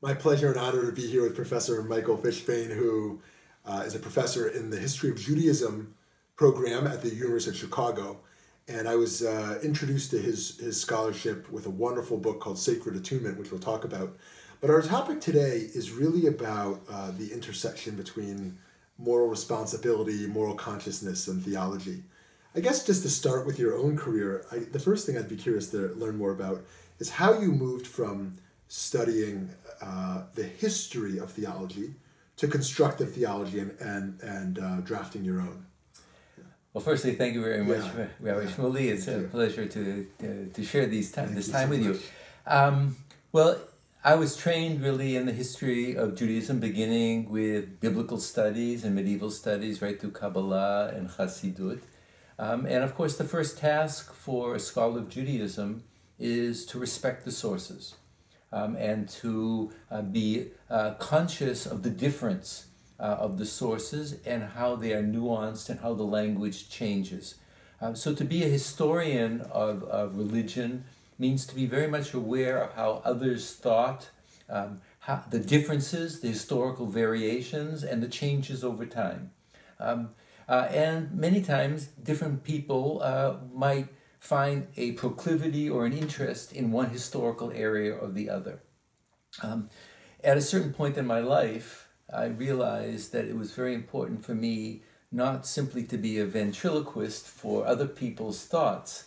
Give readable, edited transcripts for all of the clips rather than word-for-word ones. My pleasure and honor to be here with Professor Michael Fishbane, who is a professor in the History of Judaism program at the University of Chicago. And I was introduced to his scholarship with a wonderful book called Sacred Attunement, which we'll talk about. But our topic today is really about the intersection between moral responsibility, moral consciousness, and theology. I guess just to start with your own career, the first thing I'd be curious to learn more about is how you moved from studying the history of theology to constructive theology and drafting your own. Well, firstly, thank you very much, Rabbi Shmuley. It's a pleasure to share this time with you. Well, I was trained really in the history of Judaism, beginning with biblical studies and medieval studies, right through Kabbalah and Hasidut. And of course, the first task for a scholar of Judaism is to respect the sources and to be conscious of the difference of the sources and how they are nuanced and how the language changes. So to be a historian of religion means to be very much aware of how others thought, how the differences, the historical variations, and the changes over time. And many times different people might find a proclivity or an interest in one historical area or the other. At a certain point in my life, I realized that it was very important for me not simply to be a ventriloquist for other people's thoughts,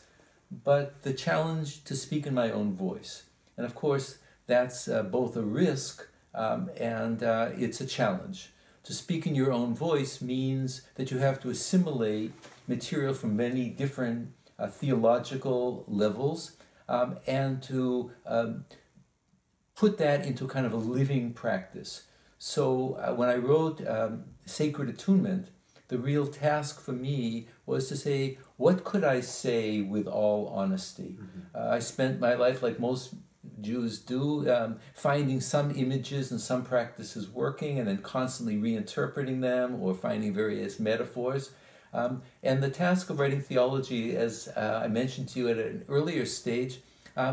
but the challenge to speak in my own voice. And of course, that's both a risk and it's a challenge. To speak in your own voice means that you have to assimilate material from many different theological levels and to put that into kind of a living practice. So when I wrote Sacred Attunement, the real task for me was to say, what could I say with all honesty? Mm-hmm. I spent my life, like most Jews do, finding some images and some practices working and then constantly reinterpreting them or finding various metaphors. And the task of writing theology, as I mentioned to you at an earlier stage,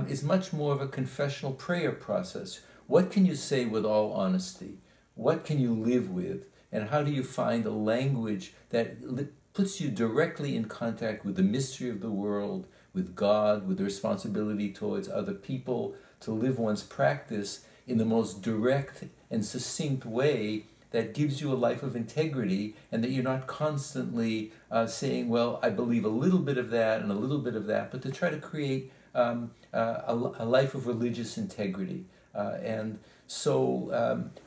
is much more of a confessional prayer process. What can you say with all honesty? What can you live with? And how do you find a language that puts you directly in contact with the mystery of the world, with God, with the responsibility towards other people, to live one's practice in the most direct and succinct way that gives you a life of integrity, and that you're not constantly saying, well, I believe a little bit of that and a little bit of that, but to try to create a life of religious integrity. And so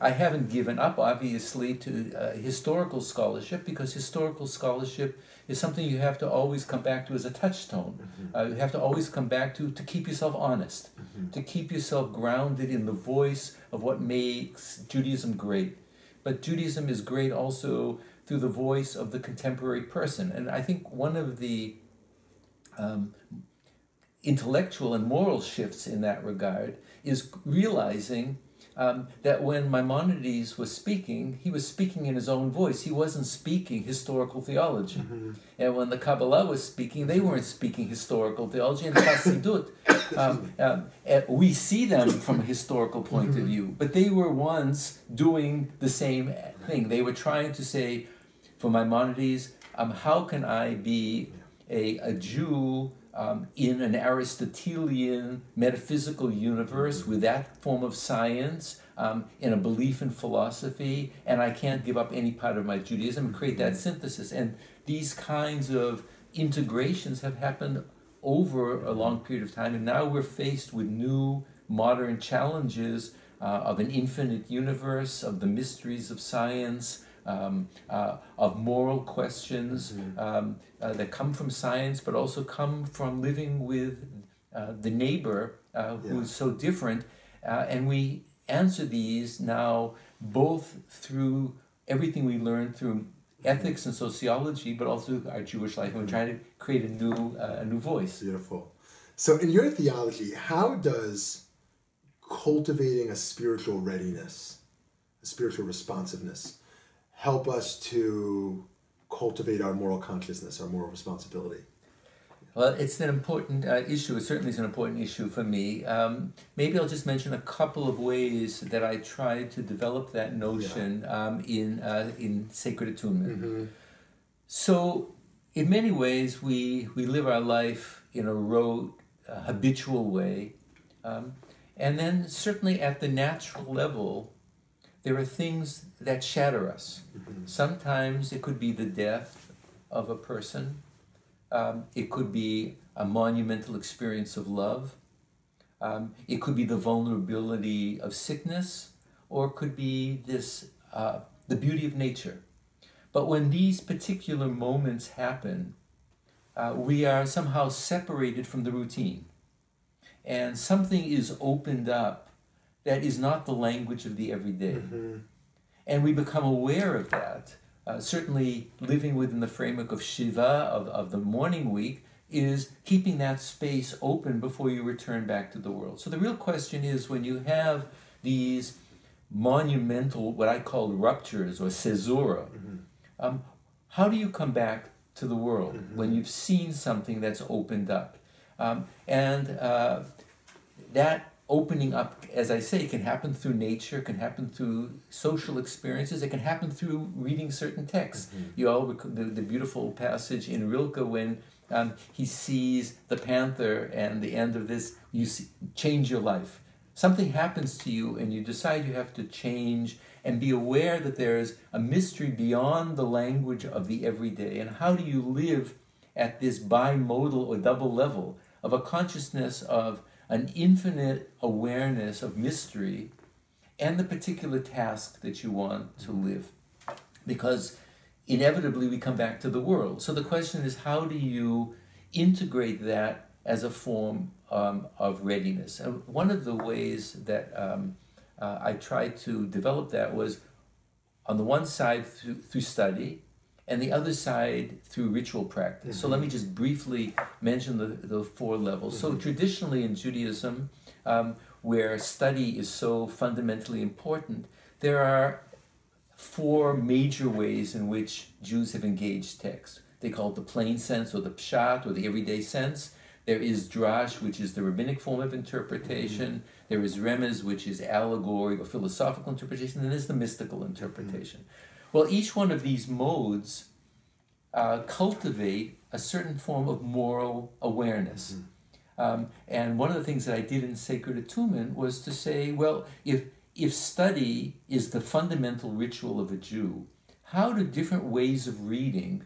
I haven't given up, obviously, to historical scholarship, because historical scholarship is something you have to always come back to as a touchstone. Mm-hmm. You have to always come back to keep yourself honest, mm-hmm. to keep yourself grounded in the voice of what makes Judaism great. But Judaism is great also through the voice of the contemporary person. And I think one of the intellectual and moral shifts in that regard is realizing that when Maimonides was speaking, he was speaking in his own voice. He wasn't speaking historical theology. Mm-hmm. And when the Kabbalah was speaking, they weren't speaking historical theology. And Hasidut, we see them from a historical point mm-hmm. of view, but they were once doing the same thing. They were trying to say, for Maimonides, how can I be a Jew in an Aristotelian metaphysical universe with that form of science and a belief in philosophy, and I can't give up any part of my Judaism and create that synthesis. And these kinds of integrations have happened over a long period of time, and now we're faced with new modern challenges of an infinite universe, of the mysteries of science, of moral questions mm-hmm. That come from science, but also come from living with the neighbor who is so different. And we answer these now both through everything we learn through ethics and sociology, but also our Jewish life. And we're trying to create a new voice. Beautiful. So in your theology, how does cultivating a spiritual readiness, a spiritual responsiveness, help us to cultivate our moral consciousness, our moral responsibility? Well, it's an important issue. It certainly is an important issue for me. Maybe I'll just mention a couple of ways that I tried to develop that notion in Sacred Attunement. Mm-hmm. So, in many ways, we live our life in a rote, habitual way. And then, certainly at the natural level, there are things that shatter us. Mm-hmm. Sometimes it could be the death of a person. It could be a monumental experience of love. It could be the vulnerability of sickness, or it could be this the beauty of nature. But when these particular moments happen, we are somehow separated from the routine. And something is opened up that is not the language of the everyday. Mm-hmm. And we become aware of that. Certainly living within the framework of Shiva, of the morning week, is keeping that space open before you return back to the world. So the real question is, when you have these monumental, what I call ruptures or caesura, mm-hmm. How do you come back to the world mm-hmm. when you've seen something that's opened up? And that opening up, as I say, can happen through nature, can happen through social experiences, it can happen through reading certain texts. Mm-hmm. You all recall the beautiful passage in Rilke when he sees the panther, and the end of this, you see, change your life. Something happens to you and you decide you have to change and be aware that there is a mystery beyond the language of the everyday. And how do you live at this bimodal or double level of a consciousness of an infinite awareness of mystery and the particular task that you want to live? Because inevitably we come back to the world. So the question is, how do you integrate that as a form of readiness? And one of the ways that I tried to develop that was, on the one side, through study, and the other side through ritual practice. Mm-hmm. So let me just briefly mention the four levels. Mm-hmm. So traditionally in Judaism, where study is so fundamentally important, there are four major ways in which Jews have engaged text. They call it the plain sense, or the pshat, or the everyday sense. There is drash, which is the rabbinic form of interpretation. Mm-hmm. There is remez, which is allegory or philosophical interpretation. And there's the mystical interpretation. Mm-hmm. Well, each one of these modes cultivate a certain form of moral awareness. Mm-hmm. And one of the things that I did in Sacred Attunement was to say, well, if study is the fundamental ritual of a Jew, how do different ways of reading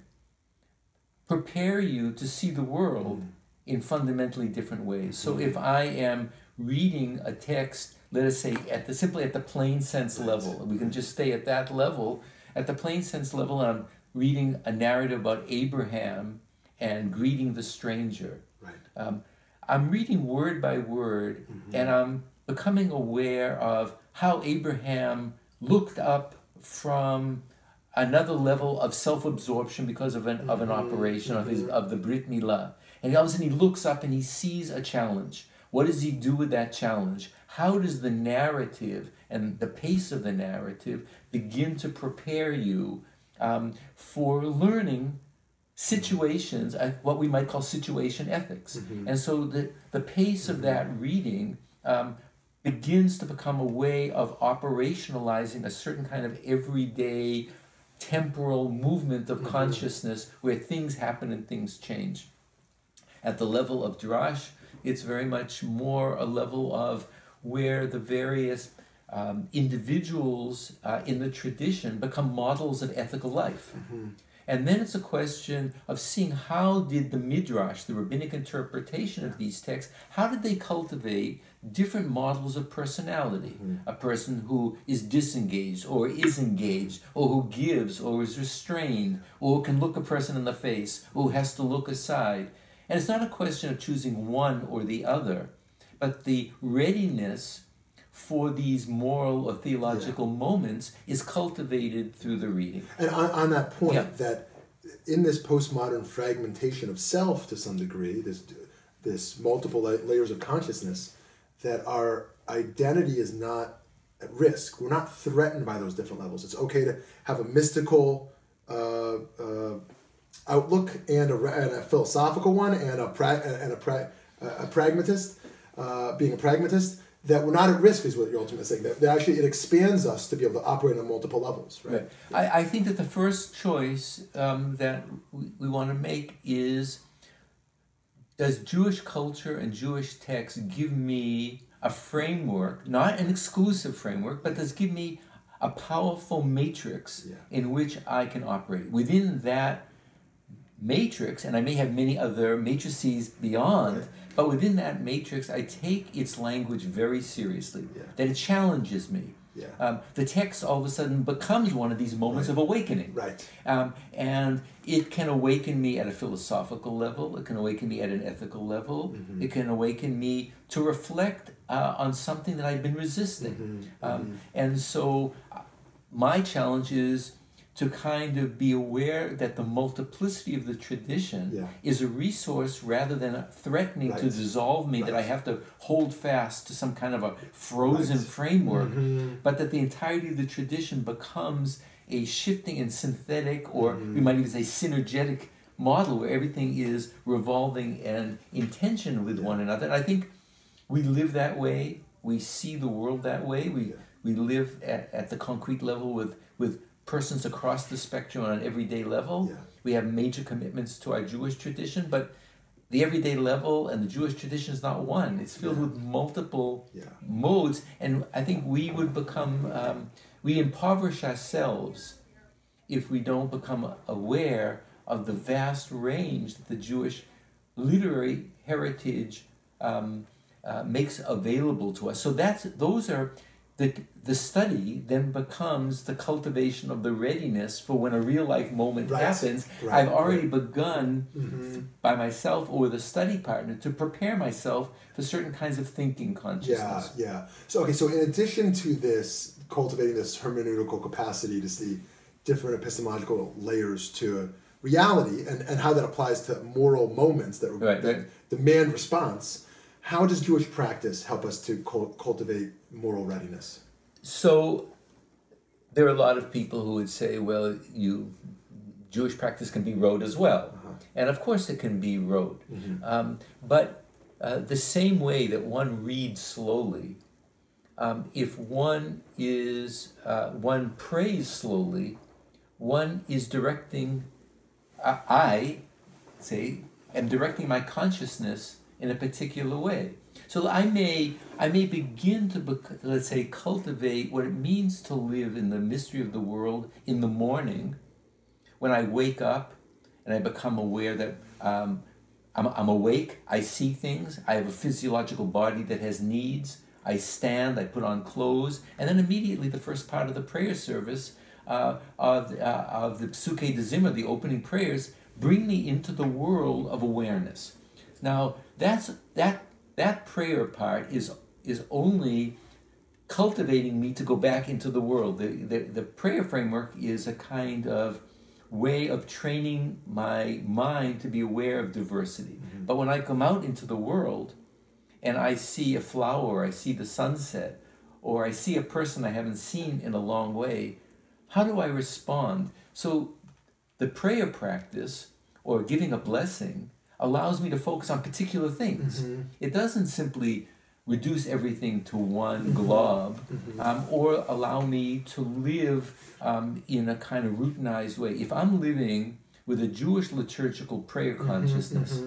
prepare you to see the world mm-hmm. in fundamentally different ways? So if I am reading a text, let us say, simply at the plain sense level, we can just stay at that level. At the plain sense level, I'm reading a narrative about Abraham and greeting the stranger. Right. I'm reading word by word, mm-hmm. and I'm becoming aware of how Abraham looked up from another level of self-absorption because of an operation mm-hmm. of the Brit Milah. And all of a sudden he looks up and he sees a challenge. What does he do with that challenge? How does the narrative and the pace of the narrative begin to prepare you for learning situations, what we might call situation ethics? Mm-hmm. And so the pace of that reading begins to become a way of operationalizing a certain kind of everyday temporal movement of mm-hmm. consciousness where things happen and things change. At the level of drash, it's very much more a level of where the various individuals in the tradition become models of ethical life. Mm-hmm. And then it's a question of seeing, how did the Midrash, the rabbinic interpretation of these texts, how did they cultivate different models of personality? Mm-hmm. A person who is disengaged, or is engaged, or who gives, or is restrained, or can look a person in the face, or has to look aside. And it's not a question of choosing one or the other, but the readiness for these moral or theological moments is cultivated through the reading. And on that point, that in this postmodern fragmentation of self to some degree, this multiple layers of consciousness, that our identity is not at risk. We're not threatened by those different levels. It's okay to have a mystical outlook and a philosophical one and a pragmatist, being a pragmatist, that we're not at risk is what you're ultimately saying. That actually it expands us to be able to operate on multiple levels, right? Right. I think that the first choice that we want to make is, does Jewish culture and Jewish texts give me a framework, not an exclusive framework, but does give me a powerful matrix in which I can operate? Within that matrix, and I may have many other matrices beyond, but within that matrix, I take its language very seriously, that it challenges me. Yeah. The text all of a sudden becomes one of these moments of awakening. Right. And it can awaken me at a philosophical level. It can awaken me at an ethical level. Mm-hmm. It can awaken me to reflect on something that I've been resisting. Mm-hmm. And so my challenge is to kind of be aware that the multiplicity of the tradition is a resource rather than threatening to dissolve me, that I have to hold fast to some kind of a frozen framework, but that the entirety of the tradition becomes a shifting and synthetic, or we might even say synergetic model, where everything is revolving and in tension with one another. And I think we live that way, we see the world that way, we live at the concrete level with persons across the spectrum on an everyday level. Yeah. We have major commitments to our Jewish tradition, but the everyday level and the Jewish tradition is not one. It's filled with multiple modes, and I think we would become, we impoverish ourselves if we don't become aware of the vast range that the Jewish literary heritage makes available to us. So the study then becomes the cultivation of the readiness for when a real-life moment happens. Right. I've already begun by myself or with a study partner to prepare myself for certain kinds of thinking consciousness. Yeah. So, okay, so in addition to this, cultivating this hermeneutical capacity to see different epistemological layers to reality and how that applies to moral moments that, that demand response, how does Jewish practice help us to cultivate moral readiness? So there are a lot of people who would say, well, Jewish practice can be rote as well. And of course it can be rote. But the same way that one reads slowly, if one is, one prays slowly, one is directing, I say, am directing my consciousness in a particular way. So I may begin to, let's say, cultivate what it means to live in the mystery of the world in the morning, when I wake up and I become aware that I'm awake, I see things, I have a physiological body that has needs, I stand, I put on clothes, and then immediately the first part of the prayer service of the Psuke de Zimra, the opening prayers, bring me into the world of awareness. Now, that prayer part is only cultivating me to go back into the world. The prayer framework is a kind of way of training my mind to be aware of diversity. But when I come out into the world and I see a flower, I see the sunset, or I see a person I haven't seen in a long way, how do I respond? So the prayer practice or giving a blessing allows me to focus on particular things. It doesn't simply reduce everything to one glob or allow me to live in a kind of routinized way. If I'm living with a Jewish liturgical prayer consciousness,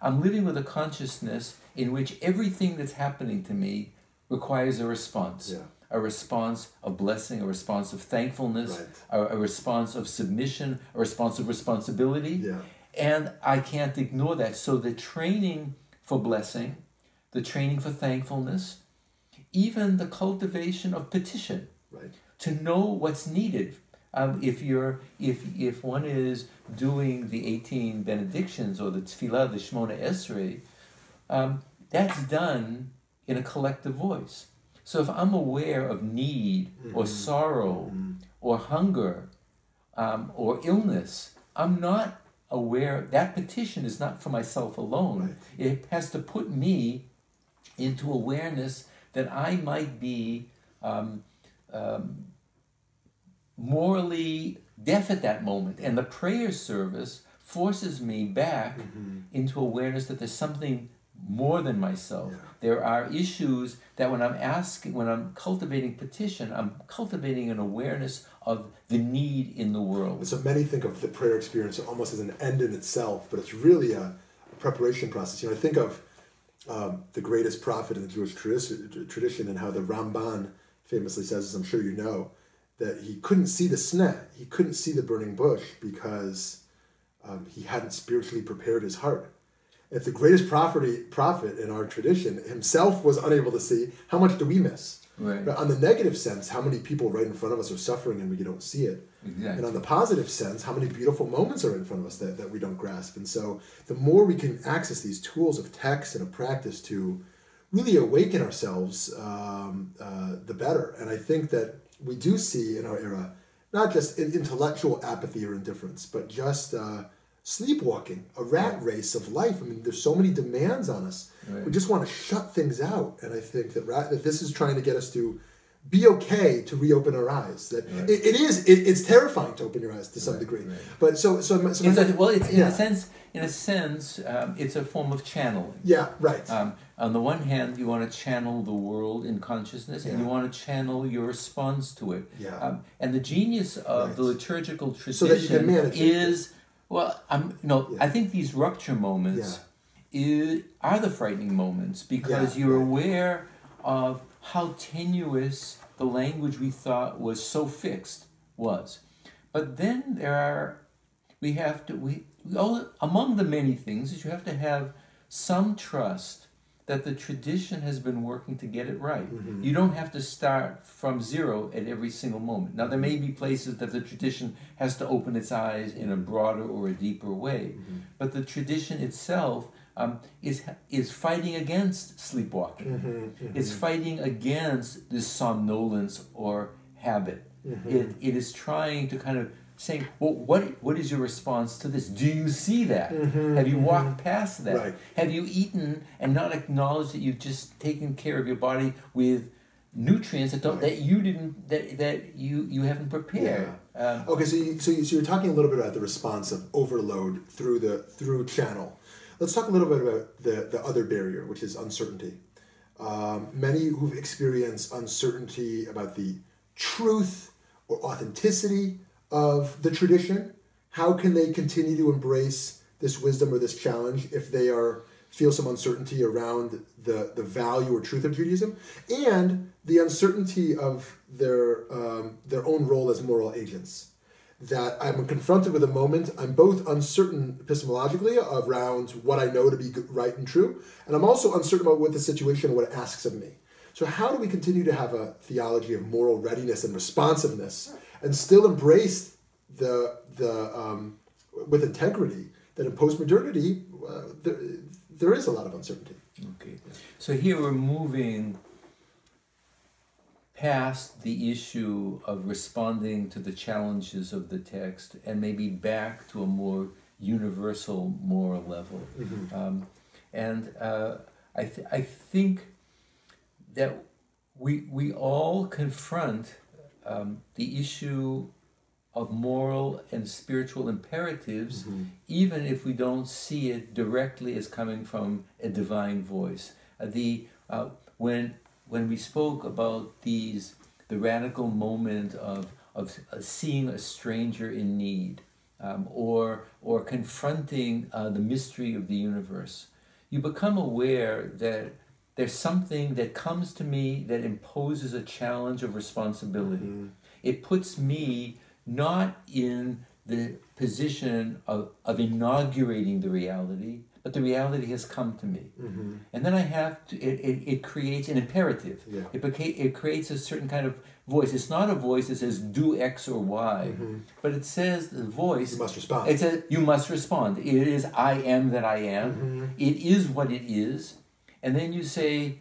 I'm living with a consciousness in which everything that's happening to me requires a response. A response of blessing, a response of thankfulness, a response of submission, a response of responsibility. And I can't ignore that. So the training for blessing, the training for thankfulness, even the cultivation of petition, to know what's needed. If one is doing the 18 benedictions or the Tefillah, the Shmona Esri, that's done in a collective voice. So if I'm aware of need or sorrow or hunger or illness, I'm not aware that petition is not for myself alone. It has to put me into awareness that I might be morally deaf at that moment, and the prayer service forces me back into awareness that there's something more than myself. Yeah. There are issues that when I'm asking, when I'm cultivating petition, I'm cultivating an awareness of the need in the world. And so many think of the prayer experience almost as an end in itself, but it's really a preparation process. You know, I think of the greatest prophet in the Jewish tradition and how the Ramban famously says, as I'm sure you know, that he couldn't see the sneh, he couldn't see the burning bush because he hadn't spiritually prepared his heart. If the greatest prophet in our tradition himself was unable to see, how much do we miss? Right. But on the negative sense, how many people right in front of us are suffering and we don't see it? Exactly. And on the positive sense, how many beautiful moments are in front of us that we don't grasp? And so the more we can access these tools of text and of practice to really awaken ourselves, the better. And I think that we do see in our era, not just intellectual apathy or indifference, but just... sleepwalking, a rat race of life. I mean, there's so many demands on us. Right. We just want to shut things out. And I think that, that this is trying to get us to be okay to reopen our eyes. That it's terrifying to open your eyes to some degree. Right. But so in a sense, it's a form of channeling. Yeah, right. On the one hand, you want to channel the world in consciousness, and you want to channel your response to it. Yeah. And the genius of the liturgical tradition so that you can manage is. Well, I think these rupture moments are the frightening moments because you're aware of how tenuous the language we thought was so fixed was. But then among the many things is you have to have some trust that the tradition has been working to get it right. Mm-hmm. You don't have to start from zero at every single moment. Now, there may be places that the tradition has to open its eyes in a broader or a deeper way, but the tradition itself is fighting against sleepwalking. Mm-hmm. Mm-hmm. It's fighting against this somnolence or habit. Mm-hmm. It is trying to kind of saying, well, what is your response to this? Do you see that? Mm-hmm, have you walked past that? Right. Have you eaten and not acknowledged that you've just taken care of your body with nutrients that you haven't prepared? Yeah. Okay, so you're talking a little bit about the response of overload through channel. Let's talk a little bit about the other barrier, which is uncertainty. Many who've experienced uncertainty about the truth or authenticity of the tradition, how can they continue to embrace this wisdom or this challenge if they feel some uncertainty around the value or truth of Judaism, and the uncertainty of their own role as moral agents? That I'm confronted with a moment, I'm both uncertain epistemologically around what I know to be right and true, and I'm also uncertain about what the situation, what it asks of me. So how do we continue to have a theology of moral readiness and responsiveness and still embrace the with integrity that in post-modernity, there is a lot of uncertainty? Okay. So here we're moving past the issue of responding to the challenges of the text and maybe back to a more universal moral level. Mm-hmm. I think that we all confront the issue of moral and spiritual imperatives, even if we don't see it directly as coming from a divine voice. When we spoke about the radical moment of seeing a stranger in need, or confronting the mystery of the universe, you become aware that there's something that comes to me that imposes a challenge of responsibility. Mm-hmm. It puts me not in the position of inaugurating the reality, but the reality has come to me. Mm-hmm. And then I have to, it creates an imperative. Yeah. It creates a certain kind of voice. It's not a voice that says do X or Y, but it says the voice. You must respond. It says you must respond. It is I am that I am. Mm-hmm. It is what it is. And then you say,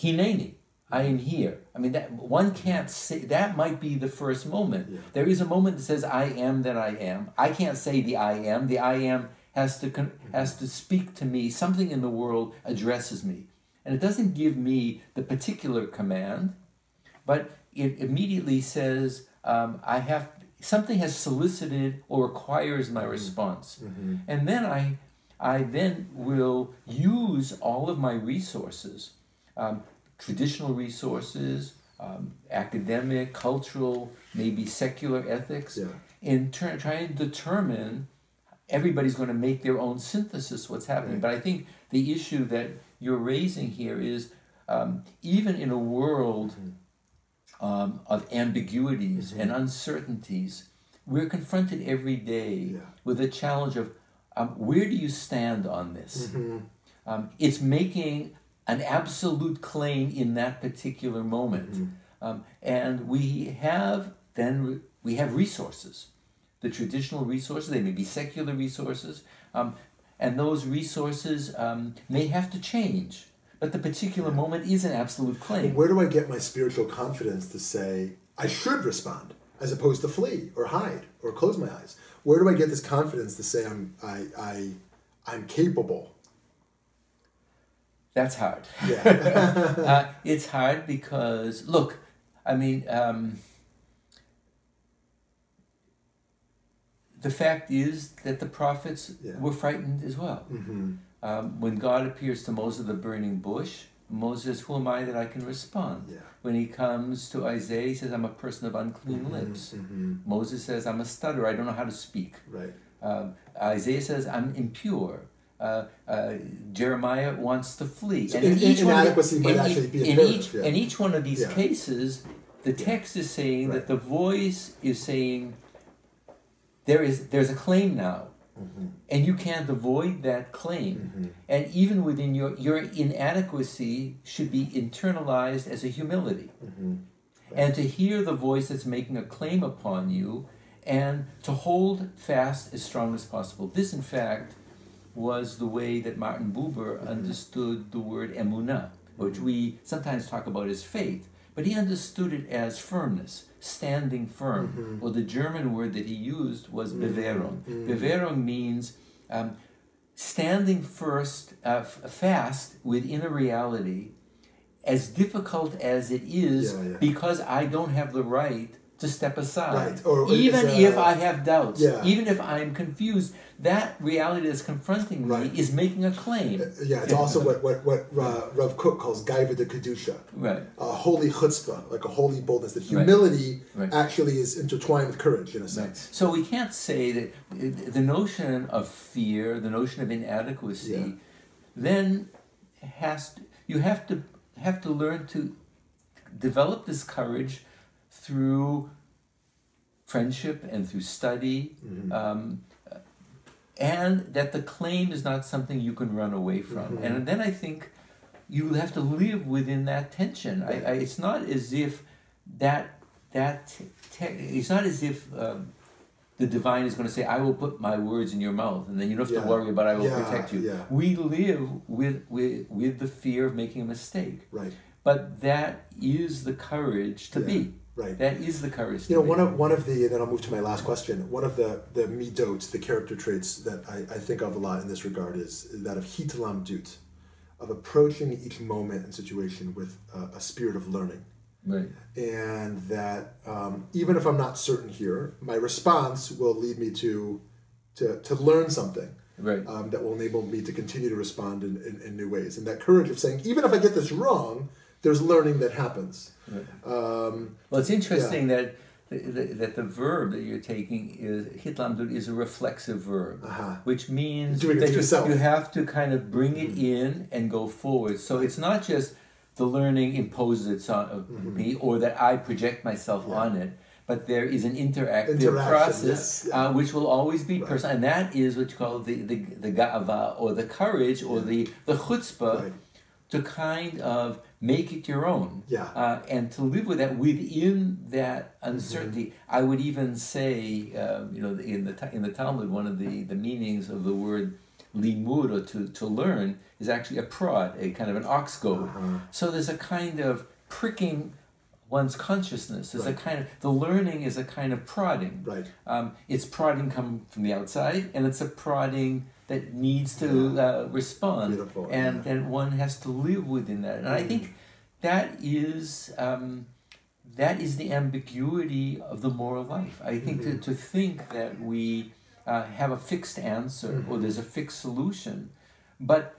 Hineni, I am here. I mean, that one can't say, that might be the first moment. Yeah. There is a moment that says, I am that I am. I can't say the I am. The I am has to speak to me. Something in the world addresses me. And it doesn't give me the particular command, but it immediately says, I have, something has solicited or requires my response. Mm-hmm. And then I then will use all of my resources, traditional resources, academic, cultural, maybe secular ethics, in turn trying to determine. Everybody's going to make their own synthesis what's happening. Right. But I think the issue that you're raising here is even in a world of ambiguities and uncertainties, we're confronted every day with a challenge of where do you stand on this? Mm-hmm. It's making an absolute claim in that particular moment. Mm-hmm. And we have resources. The traditional resources, they may be secular resources, and those resources may have to change. But the particular moment is an absolute claim. Where do I get my spiritual confidence to say, I should respond, as opposed to flee, or hide, or close my eyes? Where do I get this confidence to say I'm capable? That's hard. Yeah. It's hard because, look, I mean... the fact is that the prophets were frightened as well. Mm-hmm. When God appears to Moses, the burning bush, Moses, who am I that I can respond? Yeah. When he comes to Isaiah, he says, I'm a person of unclean lips. Mm-hmm. Moses says, I'm a stutterer. I don't know how to speak. Right. Isaiah says, I'm impure. Jeremiah wants to flee. So and each inadequacy might actually be imperative. In each one of these cases, the text is saying that the voice is saying, There's a claim now, and you can't avoid that claim. Mm-hmm. And even within your inadequacy should be internalized as a humility. Mm-hmm. Right. And to hear the voice that's making a claim upon you and to hold fast as strong as possible. This, in fact, was the way that Martin Buber understood the word emuna, which we sometimes talk about as faith. But he understood it as firmness, standing firm. Mm-hmm. Or the German word that he used was Bewehrung. Mm-hmm. Bewehrung means standing fast within a reality, as difficult as it is, because I don't have the right to step aside. Right. Or even if I have doubts, even if I'm confused, that reality that's confronting me is making a claim. It's also what Rav Kook calls gaiva de kedusha, a holy chutzpah, like a holy boldness. That humility actually is intertwined with courage in a sense. Right. So we can't say that the notion of fear, the notion of inadequacy, then you have to learn to develop this courage through friendship and through study. Mm-hmm. And that the claim is not something you can run away from. Mm-hmm. And then I think you have to live within that tension. It's not as if it's not as if the divine is going to say, I will put my words in your mouth, and then you don't have to worry about I will protect you. Yeah. We live with the fear of making a mistake. Right. But that is the courage to be. Right. That is the courage. You know, one of the, and then I'll move to my last question. One of the middots, the character traits that I think of a lot in this regard is that of hitlamdut, of approaching each moment and situation with a spirit of learning. Right. And that even if I'm not certain here, my response will lead me to learn something. Right. That will enable me to continue to respond in new ways. And that courage of saying, even if I get this wrong, there's learning that happens. Right. Well, it's interesting that the verb that you're taking is hitlamdut is a reflexive verb, which means that you have to kind of bring it in and go forward. So it's not just the learning imposes itself on me or that I project myself on it, but there is an interactive process which will always be personal, and that is what you call the ga'ava, or the courage, or the chutzpah, to kind of make it your own, and to live with that within that uncertainty. I would even say, you know, in the Talmud, one of the meanings of the word limud, or to learn, is actually a prod, a kind of an ox goad. So there's a kind of pricking one's consciousness. There's a kind of, the learning is a kind of prodding. Right. It's prodding coming from the outside, and it's a prodding that needs to respond. Beautiful. And then one has to live within that. And I think that is that is the ambiguity of the moral life. I think that to think that we have a fixed answer or there's a fixed solution, but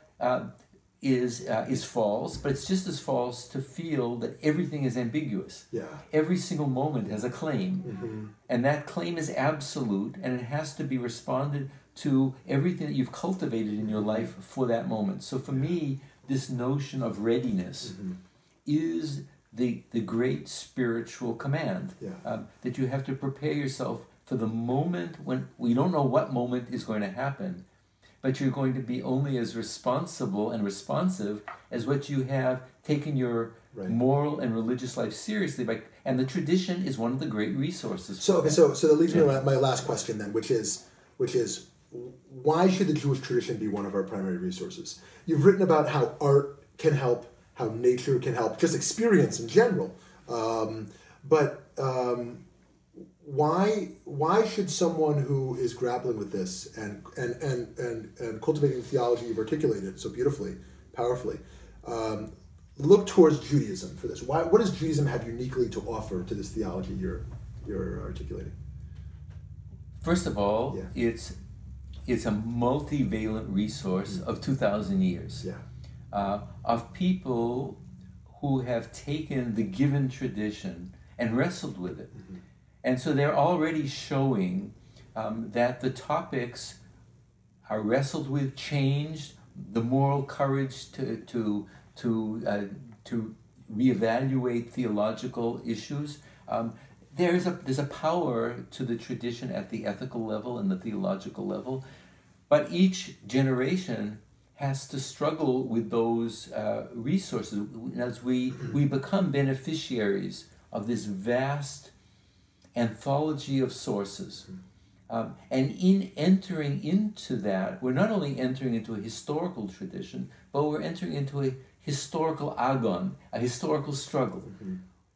is false. But it's just as false to feel that everything is ambiguous. Yeah. Every single moment has a claim, and that claim is absolute, and it has to be responded to everything that you've cultivated in your life for that moment. So for me, this notion of readiness is the great spiritual command, that you have to prepare yourself for the moment when we don't know what moment is going to happen, but you're going to be only as responsible and responsive as what you have taken your moral and religious life seriously. And the tradition is one of the great resources. So, okay, so that leads me to my last question then, which is, why should the Jewish tradition be one of our primary resources? You've written about how art can help, how nature can help, just experience in general. Why should someone who is grappling with this and cultivating the theology you've articulated so beautifully, powerfully, look towards Judaism for this? What does Judaism have uniquely to offer to this theology you're articulating? First of all, it's a multivalent resource of 2,000 years of people who have taken the given tradition and wrestled with it. And so they're already showing that the topics are wrestled with, changed, the moral courage to reevaluate theological issues. There's a power to the tradition at the ethical level and the theological level, but each generation has to struggle with those resources. As we become beneficiaries of this vast anthology of sources. And in entering into that, we're not only entering into a historical tradition, but we're entering into a historical agon, a historical struggle.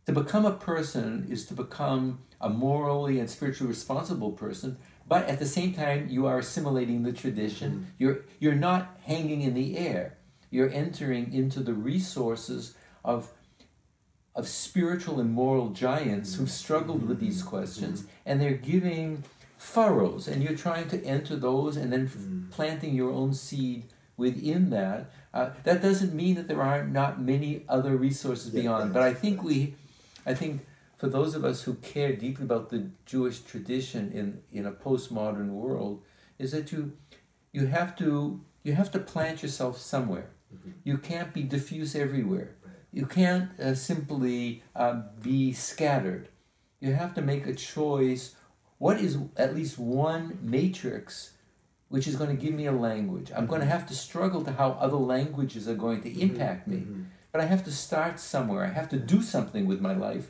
To become a person is to become a morally and spiritually responsible person, but at the same time, you are assimilating the tradition. You're not hanging in the air. You're entering into the resources of spiritual and moral giants who've struggled with these questions, and they're giving furrows, and you're trying to enter those and then planting your own seed within that. That doesn't mean that there are not many other resources beyond, but I think for those of us who care deeply about the Jewish tradition in a postmodern world, is that you have to plant yourself somewhere. You can't be diffuse everywhere. You can't simply be scattered. You have to make a choice. What is at least one matrix which is going to give me a language? I'm going to have to struggle to how other languages are going to impact me. But I have to start somewhere. I have to do something with my life.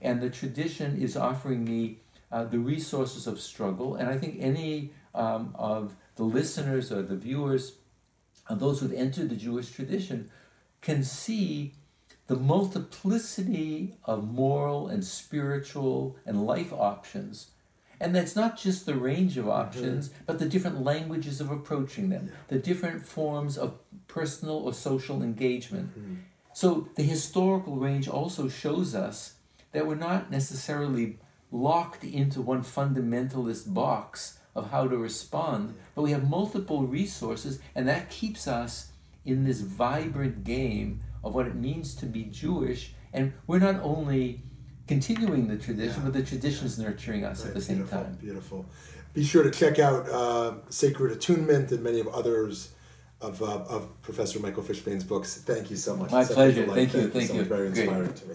And the tradition is offering me the resources of struggle. And I think any of the listeners or the viewers, those who've entered the Jewish tradition, can see the multiplicity of moral and spiritual and life options. And that's not just the range of options, but the different languages of approaching them, the different forms of personal or social engagement. So the historical range also shows us that we're not necessarily locked into one fundamentalist box of how to respond, but we have multiple resources, and that keeps us in this vibrant game of what it means to be Jewish. And we're not only continuing the tradition, but the tradition is nurturing us at the same time. Beautiful. Be sure to check out Sacred Attunement and many of others of Professor Michael Fishbane's books. Thank you so much. My pleasure. Thank you. Thank you. Very inspiring to me.